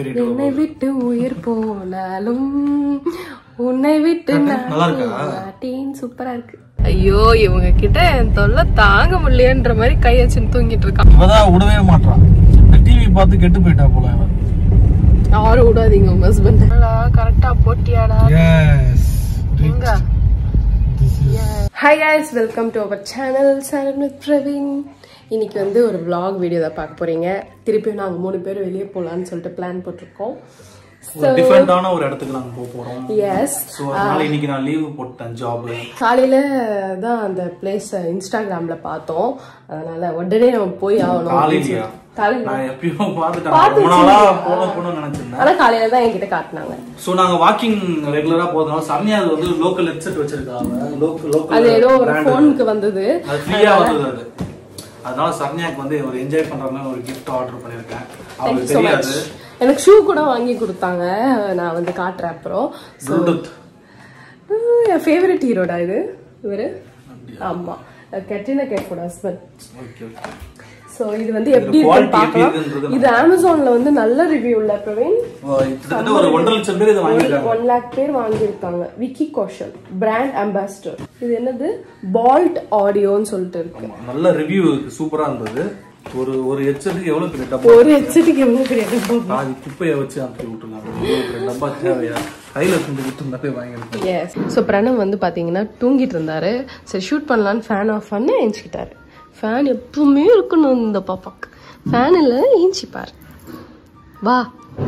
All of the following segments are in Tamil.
என்னை விட்டு உயிர் போனாலும் உன்னை விட்டு நான் சூப்பரா இருக்கு. ஐயோ இவங்க கிட்ட என் தொல்லை தாங்க முடியன்ற மாதிரி கையச்சு தூங்கிட்டு இருக்கான். இவதான் உடவே மாட்டான். டிவி பார்த்து கெட்டு போயிட்டா போல. யாரும் விடாதீங்க உங்க ஹஸ்பண்ட். கரெக்டா போட்டியாடா. Hi guys, welcome to our channel Saran With Praveen. இன்னைக்கு வந்து ஒரு vlog வீடியோ தான் பார்க்க போறீங்க. திருப்பி நாங்க மூணு பேர் வெளிய போலாம்னு சொல்லிட்டு பிளான் போட்டுருக்கோம். சோ டிஃபரண்டான ஒரு இடத்துக்கு நாங்க போக போறோம். எஸ். சோ அதனால இன்னைக்கு நான் லீவ் போட்டேன் ஜாப். காலையில தான் அந்த பிளேஸ் இன்ஸ்டாகிராம்ல பார்த்தோம். அதனால உடனே நம்ம போய் ஆவணும். காலையில நான் எப்பயோ பார்த்துட்டேன். மூணாளா போகணும்னு நினைச்சேன். ஆனா காலையில தான் என்கிட்ட காட்டுனாங்க. சோ நாங்க வாக்கிங் ரெகுலரா போறதால சாமியா அது வந்து லோக்கல் ஹெட்செட் வச்சிருக்காங்க. லோக்கல் அது ஏதோ ஒரு ஃபோனுக்கு வந்தது. அது ஃப்ரீயா வந்தது. அதனால சர்னியாக்கு வந்து ஒரு என்ஜாய் பண்ற மாதிரி ஒரு gift ஆர்டர் பண்ணிருக்கேன். அவங்களுக்கு தெரியாது. எனக்கு ஷூ கூட வாங்கி கொடுத்தாங்க. நான் வந்து காட்றேன் அப்புறம். Bluetooth. என் ஃபேவரட் ஹீரோடா இது. இவரு. ஆமா. கேட்ரினா கேஃபோட ஹஸ்பண்ட். Okay okay. சோ இது வந்து எப்படி இருக்குன்னு பார்க்கலாம். இது Amazonல வந்து நல்ல ரிவ்யூ உள்ள பிரவீன். இது ஒரு 1.5 லட்சம் பேர் இத வாங்கிட்டாங்க. 1 லட்சம் பேர் வாங்கி இருக்காங்க. Vicky Kaushal brand ambassador. இது என்னது பால்ட் ஆடியோன்னு சொல்லிட்டு இருக்கு. நல்ல ரிவ்யூ இருக்கு. சூப்பரா இருந்தது. ஒரு ஹெட்செட்டுக்கு எவ்வளவு பெரிய டப்பா? ஒரு ஹெட்செட்டுக்கு எவ்வளவு பெரிய டப்பா? அது குப்பையை வச்சு அப்படி விட்டுறாங்க. ஒரு டப்பா தேவையா? கையில சுண்டு விட்டுறத போய் வாங்கிருக்கேன். எஸ். சோ பிரணவ் வந்து பாத்தீங்கன்னா தூங்கிட்டு இருந்தாரு. சரி ஷூட் பண்ணலாம்னு ஃபேன் ஆஃப் பண்ணி எஞ்சிட்டாரு. ஃபேன் எப்பவுமே இருக்கணும் இந்த பாப்பாக்கு. ஃபேன் இல்லை ஈஞ்சிப்பார். வா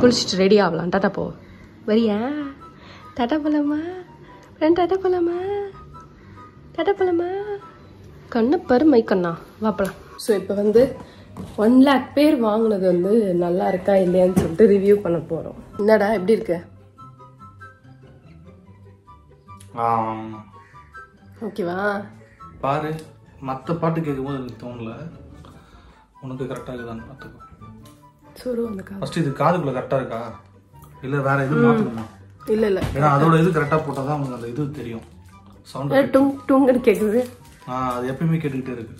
குளிச்சுட்டு ரெடி ஆகலாம். டாட்டா போ. வரியா? டாட்டா போலாமா? ரெண்டு டாட்டா போலாமா? டாட்டா போலாமா? கண்ணை பரு மை கண்ணா வாப்பலாம். ஸோ இப்போ வந்து 1 lakh பேர் வாங்கினது வந்து நல்லா இருக்கா இல்லையான்னு சொல்லிட்டு ரிவ்யூ பண்ண போகிறோம். என்னடா எப்படி இருக்கு? ஓகேவா? பாரு மற்ற பாட்டு கேட்கும்போது எனக்கு தோணலை. உனக்கு கரெக்டாக இருக்குதான்னு பார்த்துக்கோ. ஃபர்ஸ்ட் இது காதுக்குள்ளே கரெக்டாக இருக்கா இல்லை வேற எதுவும் மாற்றணுமா? இல்லை இல்லை ஏன்னா அதோட இது கரெக்டாக போட்டால் தான் உங்களுக்கு அந்த இது தெரியும். சவுண்ட் டூங் டூங்குன்னு கேட்குது. ஆ அது எப்பயுமே கேட்டுக்கிட்டே இருக்கு.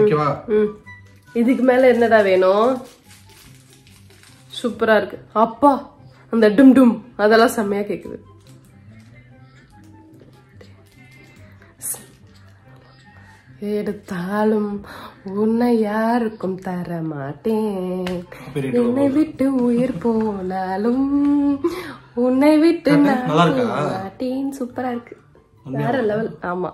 ஓகேவா? ம். இதுக்கு மேலே என்னடா வேணும்? சூப்பராக இருக்கு. அப்பா அந்த டும் டும் அதெல்லாம் செம்மையாக கேட்குது. எடுத்தாலும் உன்னை யாருக்கும் தர மாட்டேன். என்னை விட்டு உயிர் போனாலும் உன்னை விட்டு நான் மாட்டேன். சூப்பரா இருக்கு. வேற லெவல். ஆமா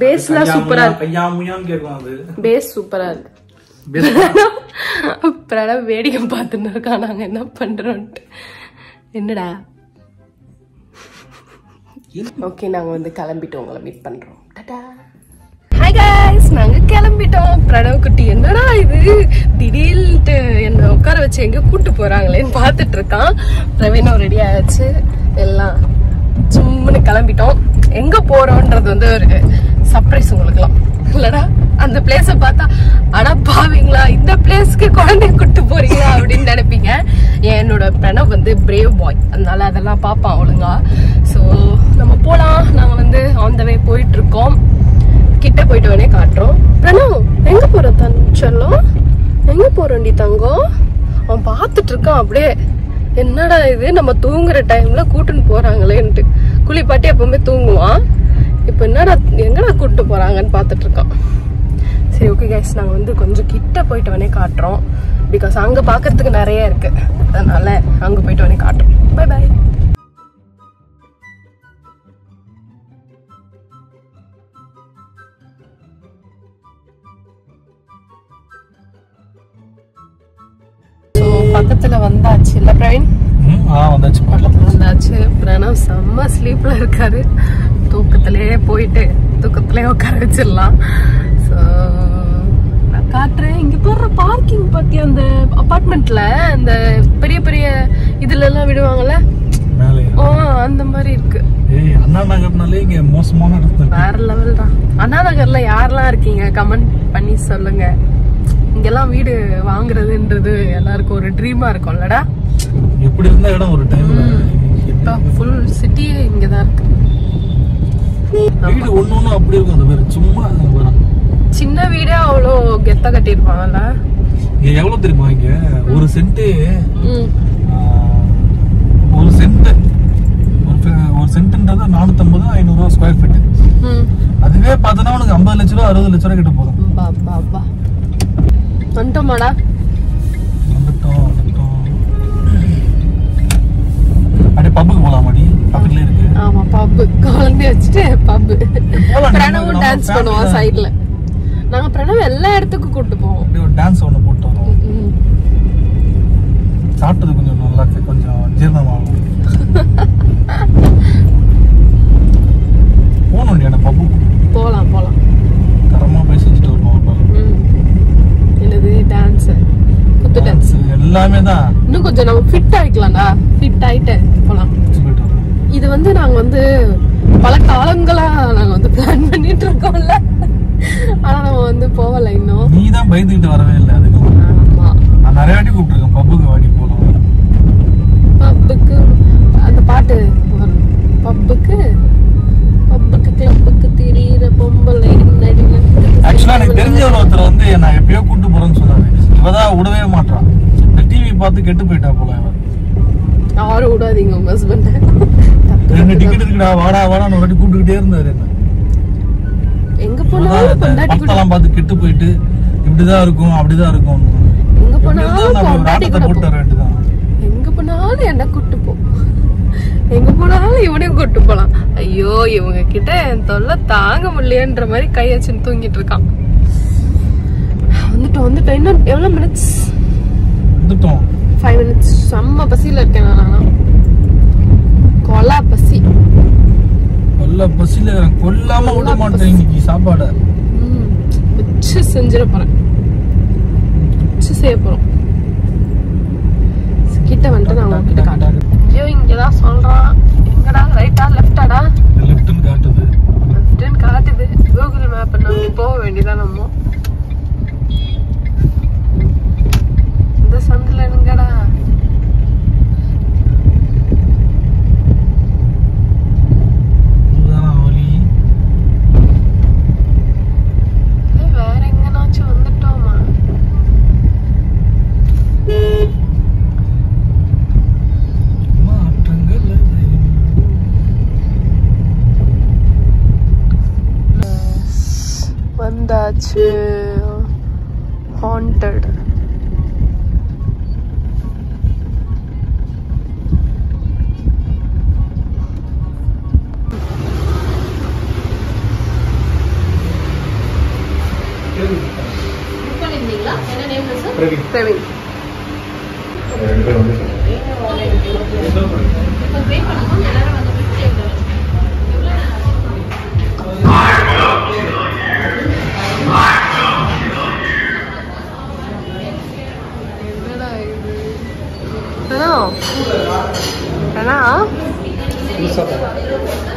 பேஸ்லாம் சூப்பரா இருக்கு. பேஸ் சூப்பரா இருக்கு. பிரணவ் வேடிக்கை பார்த்துட்டு இருக்கா நாங்க என்ன பண்றோம்ட்டு. என்னடா ஓகே நாங்க வந்து கிளம்பிட்டோம். உங்களை மீட் பண்றோம். டாடா. Hi guys, நாங்க கிளம்பிட்டோம். பிரணவ் குட்டி என்னடா இது திடீர்னு என்ன உட்கார வச்சு எங்க கூட்டு போறாங்களேன்னு பாத்துட்டு இருக்கான். பிரவீனும் ரெடி ஆயாச்சு. எல்லாம் சும்முன்னு கிளம்பிட்டோம். எங்க போறோம்ன்றது வந்து ஒரு சர்ப்ரைஸ் உங்களுக்குலாம் இல்லடா. அந்த பிளேஸ பார்த்தா அட பாவீங்களா இந்த பிளேஸ்க்கு குழந்தைய கூட்டு போறீங்களா அப்படின்னு நினைப்பீங்க. என்னோட பிரணவ் வந்து பிரேவ் பாய், அதனால அதெல்லாம் பாப்பான் ஒழுங்கா. ஸோ நம்ம போலாம். நாங்க வந்து ஆன் த வே போயிட்டு இருக்கோம். கிட்ட போயிட்டு உடனே காட்டுறோம். பிரணவ் எங்க போற சொல்லும்? எங்க போறோண்டி தங்கம்? அவன் பார்த்துட்டு இருக்கான் அப்படியே. என்னடா இது நம்ம தூங்குற டைம்ல கூட்டுன்னு போறாங்களேன்ட்டு. குளிப்பாட்டி எப்பவுமே தூங்குவான். இப்ப என்னடா எங்கடா கூட்டு போறாங்கன்னு பார்த்துட்டு இருக்கான். சரி ஓகே கைஸ், நாங்க வந்து கொஞ்சம் கிட்ட போயிட்டு உடனே காட்டுறோம். பிகாஸ் அங்க பாக்குறதுக்கு நிறைய இருக்கு. அதனால அங்க போயிட்டு உடனே காட்டுறோம். Bye bye. பக்கத்துல வந்தாச்சு இல்ல பிரவீன்? வந்தாச்சு. பிரணவ் செம்ம ஸ்லீப்ல இருக்காரு. தூக்கத்திலேயே போயிட்டு தூக்கத்திலே உட்கார வச்சிடலாம். நான் காட்டுறேன். இங்க போடுற பார்க்கிங் பத்தி அந்த அபார்ட்மெண்ட்ல அந்த பெரிய பெரிய இதுல எல்லாம் விடுவாங்கல்ல அந்த மாதிரி இருக்கு. அண்ணா நகர்னாலே இங்க மோசமான இருக்கு. வேற லெவல் தான். அண்ணா நகர்ல யாரெல்லாம் இருக்கீங்க கமெண்ட் பண்ணி சொல்லுங்க. இங்கெல்லாம் வீடு வாங்குறதுன்றது எல்லாருக்கும் ஒரு ட்ரீமா இருக்கும்லடா. எப்படி இருந்தா இடம் ஒரு டைம்ல இப்ப ஃபுல் சிட்டி இங்க தான் இருக்கு. வீடு ஒண்ணுன்னு அப்படி இருக்கும். அந்த பேர் சும்மா சின்ன வீடே அவ்வளோ கெத்தா கட்டியிருப்பாங்கல்ல. எவ்வளவு தெரியுமா இங்க ஒரு சென்ட்ன்றது 450-500 ஸ்கொயர் ஃபீட். அதுவே பார்த்தனா உங்களுக்கு 50 லட்சம் ரூபாய் 60 லட்சம் ரூபாய் கிட்ட போகும். அப்பா அப்பா சொந்தமாடா வந்துட்டோம். அட பப்புக்கு போலாமாடி? பப்புல இருக்கு. ஆமா பப்பு காலந்து வச்சிட்டு பப்பு. பிரணவ் டான்ஸ் பண்ணுவான் சைடுல. நாங்க பிரணவ் எல்லா இடத்துக்கு கூட்டி போவோம். அப்படியே ஒரு டான்ஸ் ஒன்னு போட்டு வரோம். சாப்பிட்டது கொஞ்சம் நல்லா கொஞ்சம் ஜீரணமாகும். போனும் என்ன பப்பு? போலாம் போலாம். தரமா போய் செஞ்சுட்டு வருவோம் பாப்பா. என்னது டான்ஸ்? குத்து டான்ஸ் எல்லாமே தான். இன்னும் கொஞ்சம் நம்ம ஃபிட் ஆயிக்கலாம்டா. ஃபிட் ஆயிட்டே போலாம். இது வந்து நாங்க வந்து பல காலங்களா நாங்க வந்து பிளான் பண்ணிட்டு இருக்கோம்ல. ஆனா நம்ம வந்து போகல இன்னும். நீ தான் பயந்துட்டு வரவே இல்ல அதுக்கு. ஆமா. நான் நிறைய வாட்டி கூப்பிட்டுருக்கேன் பப்புக்கு வாடி போலாம். பப்புக்கு அந்த பாட்டு பப்புக்கு பப்புக்கு திரியிற பொம்பளை ஆக்சுவலா எனக்கு தெரிஞ்ச ஒருத்தர் வந்து நான் எப்பயோ கூப்பிட்டு போறேன்னு சொன்னாரு. இவதான் விடவே மாட்டான். இந்த டிவி பார்த்து கெட்டு போயிட்டா போல இவன். யாரும் விடாதீங்க உங்க ஹஸ்பண்ட். 2 டிக்கெட் இருக்குடா வாடா வாடான்னு ஒருட்டி கூப்பிட்டுக்கிட்டே இருந்தாரு என்ன. எங்க போனாலும் பொண்டாட்டி கூட பார்த்து கெட்டு போயிட்டு இப்படிதான் இருக்கும் அப்படிதான் இருக்கும். எங்க போனாலும் பொண்டாட்டி கூட போட்டு வர வேண்டியதான். எங்க போனாலும் என்ன கூப்பிட்டு போ. எங்க போனாலும் இவனையும் கூப்பிட்டு போலாம். ஐயோ இவங்க கிட்ட என் தொல்லை தாங்க முடியலன்ற மாதிரி கையச்சின்னு தூங்கிட்டு இருக்கான். வந்துட்டோம் இன்னும் எவ்வளவு மினிட்ஸ்? 5 minutes. செம்ம பசியில இருக்கேன் நானா. கொல்லா பசி. கொல்லா பசியில கொல்லாம விட மாட்டேன் இன்னைக்கு சாப்பாடு. உச்சி செஞ்சிட போறேன். உச்சி செய்ய போறோம். கிட்ட வந்துட்டு நான் உங்ககிட்ட காட்டுறேன். இங்கதான் சொல்றான். எங்கடா ரைட்டா லெஃப்டாடா? லெஃப்ட்னு காட்டுது. லெஃப்ட்னு காட்டுது. கூகுள் மேப் நம்ம போக வேண்டியதான். நம்ம இந்த சந்தில எங்கடா? வேற எங்கனாச்சும் வந்துட்டோமா? வந்தாச்சு ஹாண்டட். என்ன நேம் சார்? பிரவீன். பிரவீன்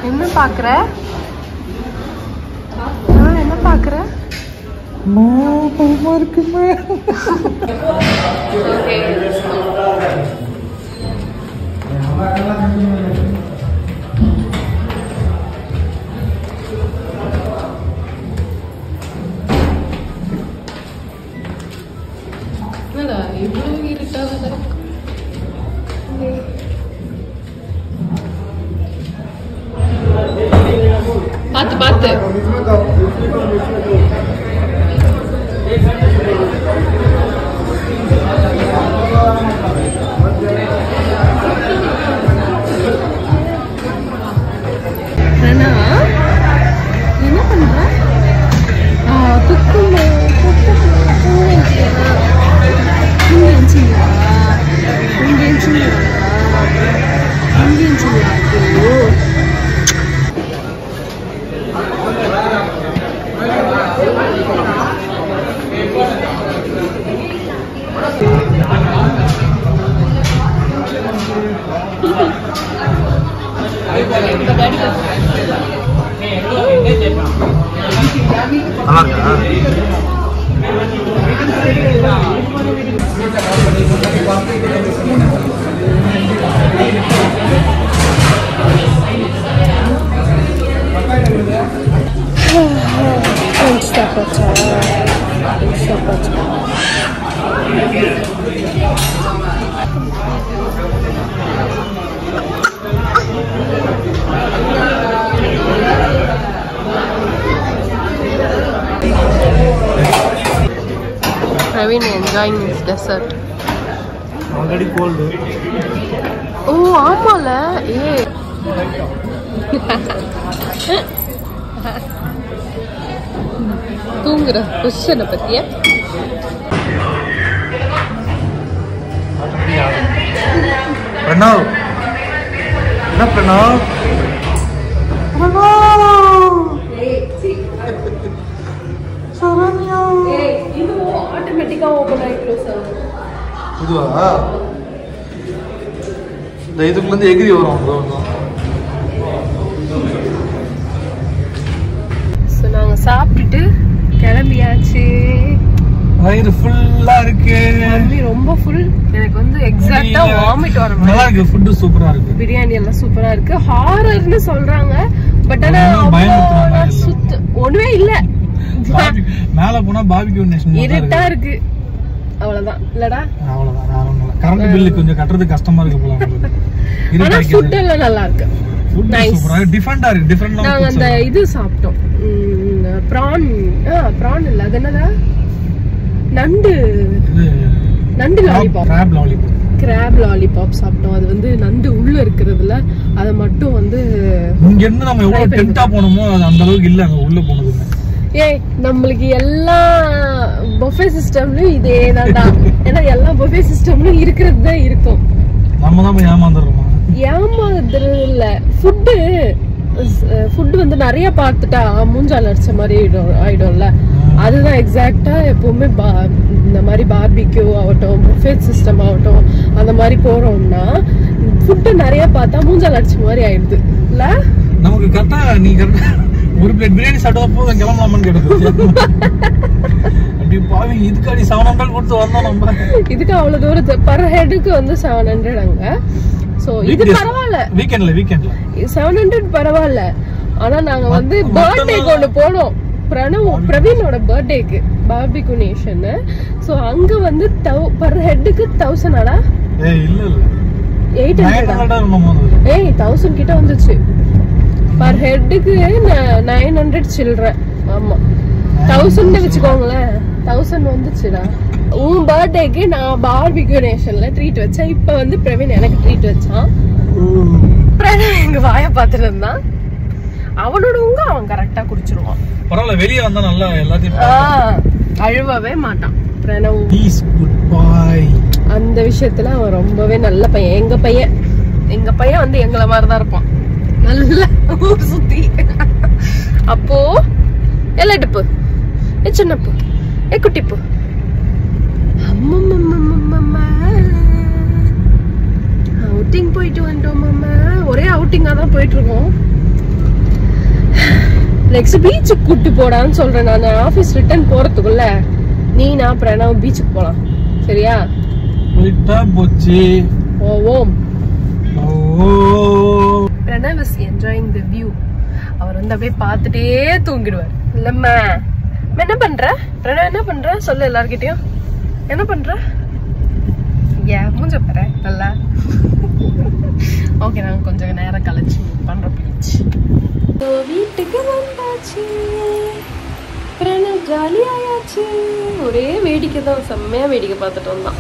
என்ன பாக்குற? என்ன பாக்குற? பயமா இருக்குமே. இவ்வளவு இருட்டா பாத்து பாத்து என்ன பண்ற? Praveen enjoying his dessert. Already cold. Oh, amala. Yeah. Tungra, position up Pranav. No, Pranav. So now saapittu kelambiyachu. It's full. It's full. Exactly vomit. The food is super. Biryani is super. It's horror. But it's not. It's not Barbecue Nation. It's not. It's not. Nandu lollipop. Crab lollipop. That's வந்து நண்டு உள்ள இருக்குிறதுல அத மட்டும் வந்து இங்க இருந்து நம்ம எவ்வளவு டென்ட்டா போணுமோ அது அந்த அளவுக்கு இல்ல அங்க உள்ள போனது. ஏய் நமக்கு எல்லா buffet systemலயும் இதேதான்டா. ஏன்னா எல்லா buffet systemலயும் இருக்குிறது தான் இருக்கும். நம்ம தான் ஏமாந்துறோமா? ஏமாந்துறது இல்ல. ஃபுட் வந்து நிறைய பார்த்துட்டா மூஞ்சால அடிச்ச மாதிரி ஐடோல்ல அதுதான் எக்ஸாக்ட்டா எப்பவுமே இந்த மாதிரி பார்பிக்யூ ஆவட்டும் புஃபெட் சிஸ்டம் ஆவட்டும் அந்த மாதிரி போறோம்னா ஃபுட் நிறைய பார்த்தா மூஞ்சால அடிச்ச மாதிரி ஆயிடுது இல்ல நமக்கு கரெக்ட்டா நீ ஒரு பிளேட் பிரியாணி சாப்பிட்டா போதும் கிளம்பலாம்னு கேக்குது அப்படி பாவி இதுக்காடி 700 கொடுத்து வந்தோம் நம்ம இதுக்கு அவ்வளவு தூரத்து per headக்கு வந்து 700 அங்க so இது பரவால weekendல 700 பரவால ஆனா நாங்க வந்து बर्थडे கொண்டு போறோம் பிரவீனோட बर्थडेக்கு Barbecue Nation so அங்க வந்து per headக்கு 1000 ஆடா ஏய் இல்ல 800 நம்ம ஏய் 1000 கிட்ட வந்துச்சு per headக்கு 900 சில்ற ஆமா 1000 னு வெச்சுக்கோங்களே 1000 வந்துச்சுடா உன் बर्थडेக்கு நான் Barbecue Nationல ட்ரீட் வச்சேன் இப்போ வந்து பிரவீன் எனக்கு ட்ரீட் வச்சான் பிரவீன் எங்க வாயை பாத்துறேன்னா அவனோட உங்க அவன் கரெக்ட்டா குடிச்சிடுவான் பரவால வெளிய வந்தா நல்லா எல்லாத்தையும் அழுவவே மாட்டான் பிரவீன் பீஸ் குட் பாய் அந்த விஷயத்துல அவன் ரொம்பவே நல்ல பையன் எங்க பையன் வந்து எங்கள மாதிரி தான் இருப்பான் நல்ல ஊர் சுத்தி அப்போ எல்லடப்பு எச்சனப்பு எக்குட்டிப்பு Mama. Outing போயிட்டு வந்தோம் மாமா ஒரே அவுட்டிங்கா தான் போயிட்டு இருக்கோம் நெக்ஸ்ட் பீச்சுக்கு கூட்டி போடான்னு சொல்றேன் நான் ஆபீஸ் ரிட்டர்ன் போறதுக்குள்ள நீ நான் பிரணவ் பீச்சுக்கு போலாம் சரியா போய்டா போச்சி ஓம் Pranav is enjoying the view அவர் வந்து அப்படியே பார்த்துட்டே தூங்கிடுவார் இல்லம்மா என்ன பண்ற பிரணவ் என்ன பண்ற சொல்ல எல்லார்கிட்டயும் என்ன பண்ற? யா மூஞ்ச பாரு நல்லா ஓகே நான் கொஞ்சம் நேரம் கழிச்சு பண்ற பீச் சோ வீட்டுக்கு வந்தாச்சு பிரணா ஜாலியா ஆயாச்சு ஒரே வேடிக்கை தான் செம்மையா வேடிக்கை பார்த்துட்டு வந்தான்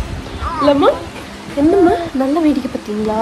இல்லம்மா என்னம்மா நல்ல வேடிக்கை பார்த்தீங்களா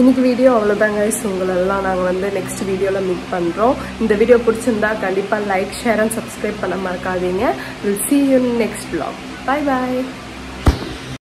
இன்னைக்கு வீடியோ அவ்வளோதாங்க உங்களெல்லாம் நாங்கள் வந்து நெக்ஸ்ட் வீடியோவில் மீட் பண்ணுறோம் இந்த வீடியோ பிடிச்சிருந்தா கண்டிப்பாக லைக் ஷேர் அண்ட் சப்ஸ்கிரைப் பண்ண மறக்காதீங்க will see you in next vlog bye bye